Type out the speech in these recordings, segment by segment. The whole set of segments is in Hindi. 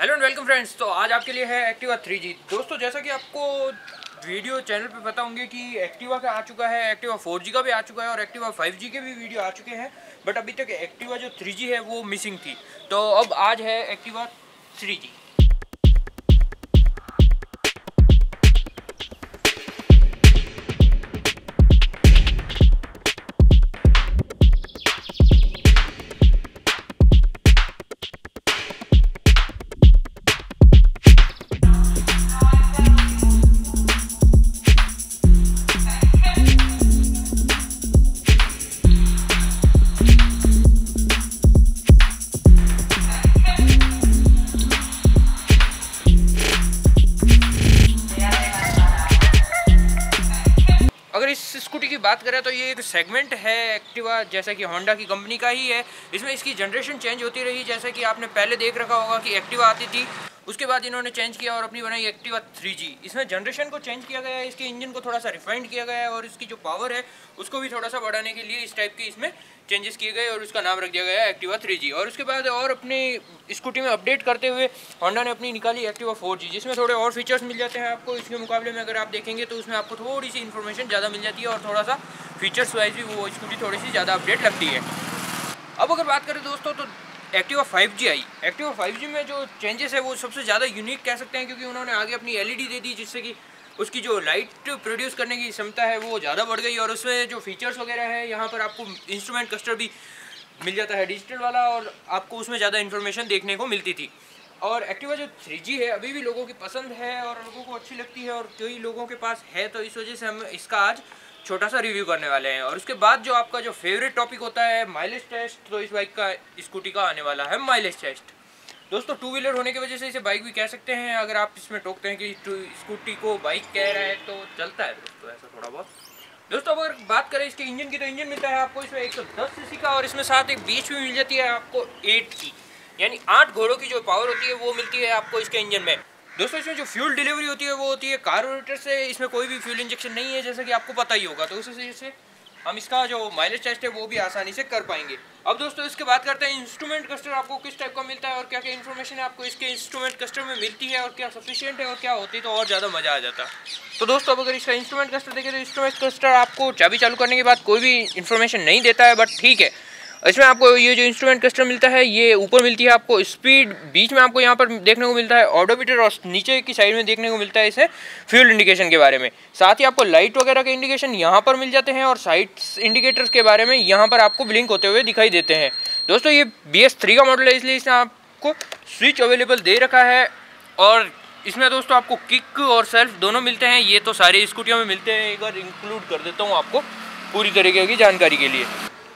Hello and welcome friends. तो आज आपके लिए है एक्टिवा 3G। दोस्तों जैसा कि आपको वीडियो चैनल पे पता होंगे कि एक्टिवा का आ चुका है, एक्टिवा 4G का भी आ चुका है और एक्टिवा 5G के भी वीडियो आ चुके हैं, बट अभी तक एक्टिवा जो 3G है वो मिसिंग थी। तो अब आज है एक्टिवा 3G। अगर इस स्कूटी की बात करें तो ये एक सेगमेंट है एक्टिवा, जैसा कि होंडा की कंपनी का ही है। इसमें इसकी जनरेशन चेंज होती रही, जैसे कि आपने पहले देख रखा होगा कि एक्टिवा आती थी, उसके बाद इन्होंने चेंज किया और अपनी बनाई एक्टिवा 3G। इसमें जनरेशन को चेंज किया गया है, इसके इंजन को थोड़ा सा रिफाइंड किया गया है और इसकी जो पावर है उसको भी थोड़ा सा बढ़ाने के लिए इस टाइप के इसमें चेंजेस किए गए और उसका नाम रख दिया गया है एक्टिवा 3G। और उसके बाद और अपनी स्कूटी में अपडेट करते हुए होंडा ने अपनी निकाली एक्टिवा 4G, जिसमें थोड़े और फीचर्स मिल जाते हैं आपको। इसके मुकाबले में अगर आप देखेंगे तो उसमें आपको थोड़ी सी इन्फॉर्मेशन ज़्यादा मिल जाती है और थोड़ा सा फीचर्स वाइज भी वो स्कूटी थोड़ी सी ज़्यादा अपडेट लगती है। अब अगर बात करें दोस्तों तो एक्टिवा 5G आई। एक्टिवा 5G में जो चेंजेस है वो सबसे ज़्यादा यूनिक कह सकते हैं, क्योंकि उन्होंने आगे अपनी LED दे दी, जिससे कि उसकी जो लाइट प्रोड्यूस करने की क्षमता है वो ज़्यादा बढ़ गई। और उसमें जो फीचर्स वगैरह है, यहाँ पर आपको इंस्ट्रूमेंट क्लस्टर भी मिल जाता है डिजिटल वाला, और आपको उसमें ज़्यादा इन्फॉर्मेशन देखने को मिलती थी। और एक्टिवा जो 3G है अभी भी लोगों की पसंद है और लोगों को अच्छी लगती है और कई लोगों के पास है, तो इस वजह से हम इसका आज छोटा सा रिव्यू करने वाले हैं। और उसके बाद जो आपका जो फेवरेट टॉपिक होता है माइलेज टेस्ट, तो इस बाइक का स्कूटी का आने वाला है माइलेज टेस्ट। दोस्तों टू व्हीलर होने की वजह से इसे बाइक भी कह सकते हैं। अगर आप इसमें टोकते हैं कि स्कूटी को बाइक कह रहा है तो चलता है दोस्तों ऐसा थोड़ा बहुत। दोस्तों अगर बात करें इसके इंजन की, तो इंजन मिलता है आपको इसमें 110cc का और इसमें साथ एक BS3 मिल जाती है आपको 8 की, यानी 8 घोड़ों की जो पावर होती है वो मिलती है आपको इसके इंजन में। दोस्तों इसमें जो फ्यूल डिलीवरी होती है वो होती है कार्बोरेटर से, इसमें कोई भी फ्यूल इंजेक्शन नहीं है, जैसा कि आपको पता ही होगा। तो उस वजह से हम इसका जो माइलेज टेस्ट है वो भी आसानी से कर पाएंगे। अब दोस्तों इसके बात करते हैं इंस्ट्रूमेंट क्लस्टर आपको किस टाइप का मिलता है और क्या क्या इन्फॉर्मेशन आपको इसके इंस्ट्रूमेंट क्लस्टर में मिलती है और क्या सफिशिएंट है और क्या होती है, तो और ज़्यादा मज़ा आ जाता। तो दोस्तों अब अगर इसका इंस्ट्रूमेंट क्लस्टर देखें तो इंस्ट्रूमेंट क्लस्टर आपको चाबी चालू करने के बाद कोई भी इन्फॉर्मेशन नहीं देता है, बट ठीक है। इसमें आपको ये जो इंस्ट्रूमेंट क्लस्टर मिलता है ये ऊपर मिलती है आपको स्पीड, बीच में आपको यहाँ पर देखने को मिलता है ऑडोमीटर और नीचे की साइड में देखने को मिलता है इसे फ्यूल इंडिकेशन के बारे में। साथ ही आपको लाइट वगैरह के इंडिकेशन यहाँ पर मिल जाते हैं और साइड इंडिकेटर्स के बारे में यहाँ पर आपको ब्लिंक होते हुए दिखाई देते हैं। दोस्तों ये BS3 का मॉडल है, इसलिए इसने आपको स्विच अवेलेबल दे रखा है। और इसमें दोस्तों आपको किक और सेल्फ दोनों मिलते हैं, ये तो सारी स्कूटियों में मिलते हैं, एक बार इंक्लूड कर देता हूँ आपको पूरी तरीके की जानकारी के लिए।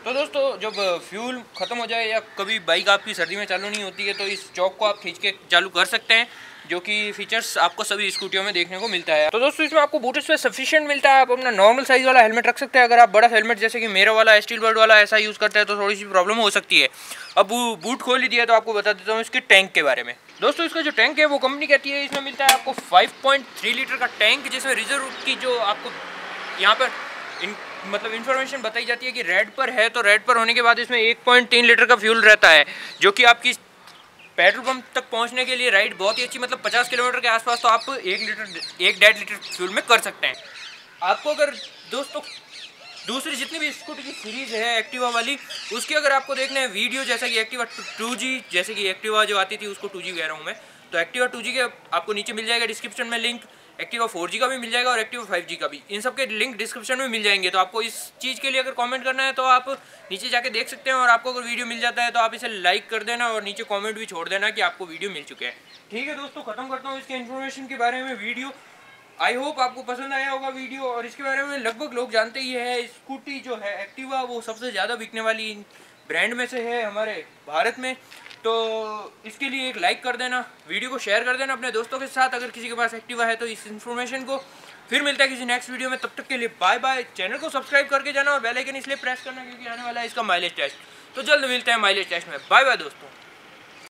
तो दोस्तों जब फ्यूल ख़त्म हो जाए या कभी बाइक आपकी सर्दी में चालू नहीं होती है तो इस चौक को आप खींच के चालू कर सकते हैं, जो कि फीचर्स आपको सभी स्कूटियों में देखने को मिलता है। तो दोस्तों इसमें आपको बूट स्पेस सफिशिएंट मिलता है, आप अपना नॉर्मल साइज़ वाला हेलमेट रख सकते हैं। अगर आप बड़ा हेलमेट जैसे कि मेरा वाला स्टीलबर्ड वाला ऐसा यूज़ करते हैं तो थोड़ी सी प्रॉब्लम हो सकती है। अब बूट खोल ही दिया तो आपको बता देता हूँ इसके टैंक के बारे में। दोस्तों इसका जो टैंक है वो कंपनी कहती है इसमें मिलता है आपको 5.3 लीटर का टैंक, जिसमें रिजर्व की जो आपको यहाँ पर मतलब इन्फॉर्मेशन बताई जाती है कि रेड पर है, तो रेड पर होने के बाद इसमें 1.3 लीटर का फ्यूल रहता है, जो कि आपकी पेट्रोल पंप तक पहुंचने के लिए राइड बहुत ही अच्छी, मतलब 50 किलोमीटर के आसपास तो आप 1 डेढ़ लीटर फ्यूल में कर सकते हैं। आपको अगर दोस्तों दूसरी जितनी भी स्कूटी की सीरीज़ है एक्टिवा वाली, उसकी अगर आपको देखने हैं वीडियो, जैसा कि एक्टिवा 2G, जैसे कि एक्टिवा जो आती थी उसको 2G कह रहा हूँ मैं, तो एक्टिवा 2G के आपको नीचे मिल जाएगा डिस्क्रिप्शन में लिंक, एक्टिवा 4G का भी मिल जाएगा और एक्टिवा 5G का भी। इन सब के लिंक डिस्क्रिप्शन में मिल जाएंगे, तो आपको इस चीज़ के लिए अगर कमेंट करना है तो आप नीचे जाके देख सकते हैं। और आपको अगर वीडियो मिल जाता है तो आप इसे लाइक कर देना और नीचे कमेंट भी छोड़ देना कि आपको वीडियो मिल चुके हैं। ठीक है दोस्तों, खत्म करता हूँ इसके इन्फॉर्मेशन के बारे में वीडियो। आई होप आपको पसंद आया होगा वीडियो, और इसके बारे में लगभग लोग जानते ही है। स्कूटी जो है एक्टिवा वो सबसे ज़्यादा बिकने वाली ब्रांड में से है हमारे भारत में, तो इसके लिए एक लाइक कर देना, वीडियो को शेयर कर देना अपने दोस्तों के साथ अगर किसी के पास एक्टिवा है तो इस इन्फॉर्मेशन को। फिर मिलता है किसी नेक्स्ट वीडियो में, तब तक के लिए बाय बाय। चैनल को सब्सक्राइब करके जाना और बेल आइकन इसलिए प्रेस करना क्योंकि आने वाला है इसका माइलेज टेस्ट, तो जल्द मिलते हैं माइलेज टेस्ट में। बाय बाय दोस्तों।